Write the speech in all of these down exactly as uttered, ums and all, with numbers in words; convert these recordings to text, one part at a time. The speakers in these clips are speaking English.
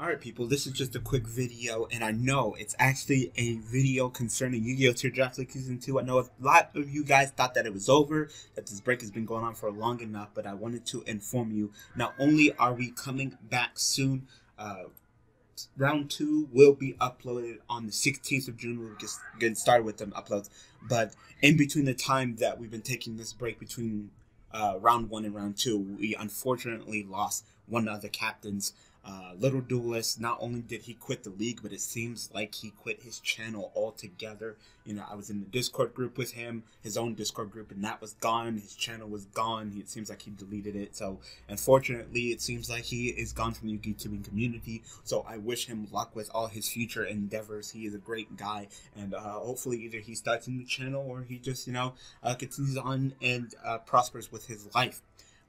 Alright people, this is just a quick video, and I know it's actually a video concerning Yu-Gi-Oh! Teardrops League Season two. I know a lot of you guys thought that it was over, that this break has been going on for long enough, but I wanted to inform you, not only are we coming back soon, uh, round two will be uploaded on the sixteenth of June. We'll get, get started with them uploads, but in between the time that we've been taking this break between uh, round one and round two, we unfortunately lost one of the captains. Uh, Little Duelist, not only did he quit the league, but it seems like he quit his channel altogether. You know, I was in the Discord group with him, his own Discord group, and that was gone. His channel was gone. He, it seems like he deleted it. So, unfortunately, it seems like he is gone from the YouTubing community. So, I wish him luck with all his future endeavors. He is a great guy, and uh, hopefully, either he starts a new channel or he just, you know, uh, continues on and uh, prospers with his life.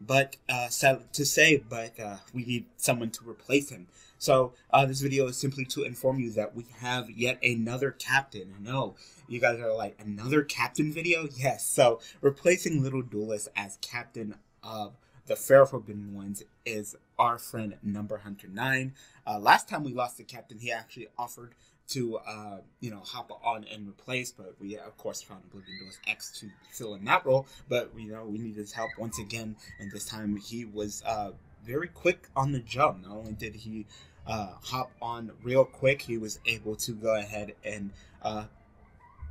But uh, sad to say, but uh, we need someone to replace him. So uh, this video is simply to inform you that we have yet another captain. I know you guys are like, another captain video? Yes. So replacing Little Duelist as captain of the Pharaoh Forbidden Ones is our friend Number Hunter nine. Uh, last time we lost the captain, he actually offered to uh, you know, hop on and replace, but we of course found Oblivion Duelist X to fill in that role. But you know, we need his help once again, and this time he was uh, very quick on the jump. Not only did he uh, hop on real quick, he was able to go ahead and uh,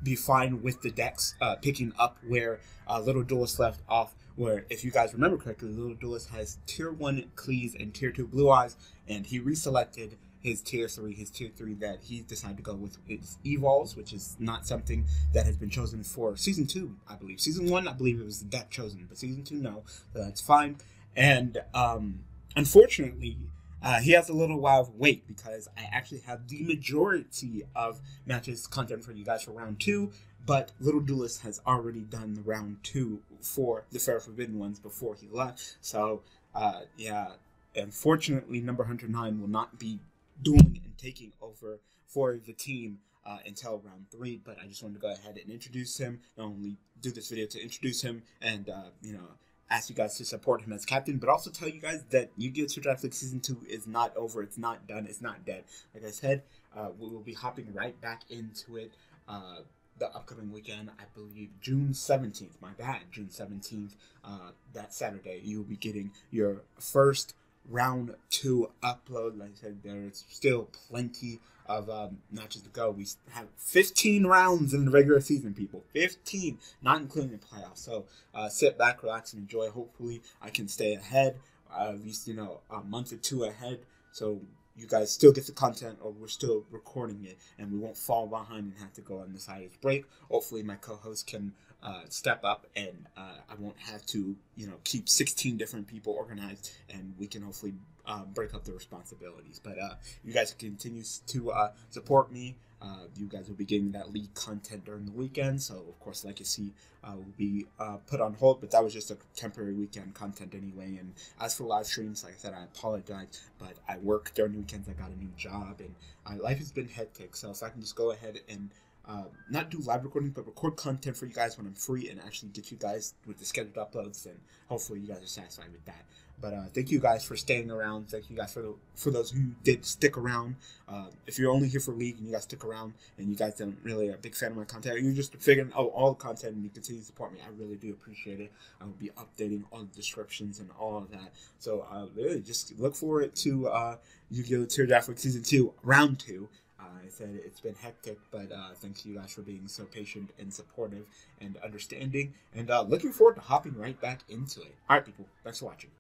be fine with the decks, uh, picking up where uh, Little Duelist left off. Where, if you guys remember correctly, Little Duelist has tier one Cleez and tier two Blue-Eyes, and he reselected his tier three, his tier three that he decided to go with is Evols, which is not something that has been chosen for Season two, I believe. Season one, I believe it was that chosen, but Season two, no, so that's fine. And um, unfortunately, uh, he has a little while of wait because I actually have the majority of matches content for you guys for round two, but Little Duelist has already done the round two for the Pharaoh Forbidden Ones before he left. So, uh, yeah, unfortunately, Number Hunter nine will not be doing and taking over for the team uh, until round three, but I just wanted to go ahead and introduce him, not only do this video to introduce him and, uh, you know, ask you guys to support him as captain, but also tell you guys that Yu-Gi-Oh! Teardrops League Season two is not over, it's not done, it's not dead. Like I said, uh, we will be hopping right back into it uh, the upcoming weekend, I believe June seventeenth, my bad, June seventeenth, uh, that Saturday, you'll be getting your first round two upload. Like I said, there's still plenty of um, matches to go. We have fifteen rounds in the regular season, people. fifteen, not including the playoffs. So uh, sit back, relax, and enjoy. Hopefully, I can stay ahead, uh, at least, you know, a month or two ahead. So you guys still get the content, or we're still recording it, and we won't fall behind and have to go on this hiatus break. Hopefully, my co-host can uh, step up, and uh, I won't have to, you know, keep sixteen different people organized, and we can hopefully uh, break up the responsibilities. But uh, you guys continue to uh, support me. Uh, you guys will be getting that league content during the weekend, so of course, like you see, uh, will be uh, put on hold, but that was just a temporary weekend content anyway. And as for live streams, like I said, I apologize, but I work during the weekends. I got a new job, and uh, life has been hectic, so if I can just go ahead and uh, not do live recording, but record content for you guys when I'm free and actually get you guys with the scheduled uploads, and hopefully you guys are satisfied with that. But uh, thank you guys for staying around. Thank you guys for the, for those who did stick around. Uh, if you're only here for league and you guys stick around and you guys don't really are a big fan of my content, or you're just figuring out all the content and you continue to support me, I really do appreciate it. I will be updating all the descriptions and all of that. So uh, really just look forward to uh, Yu-Gi-Oh! Teardrops League Season two, Round two. Uh, I said it's been hectic, but uh, thank you guys for being so patient and supportive and understanding. And uh, looking forward to hopping right back into it. All right, people. Thanks for watching.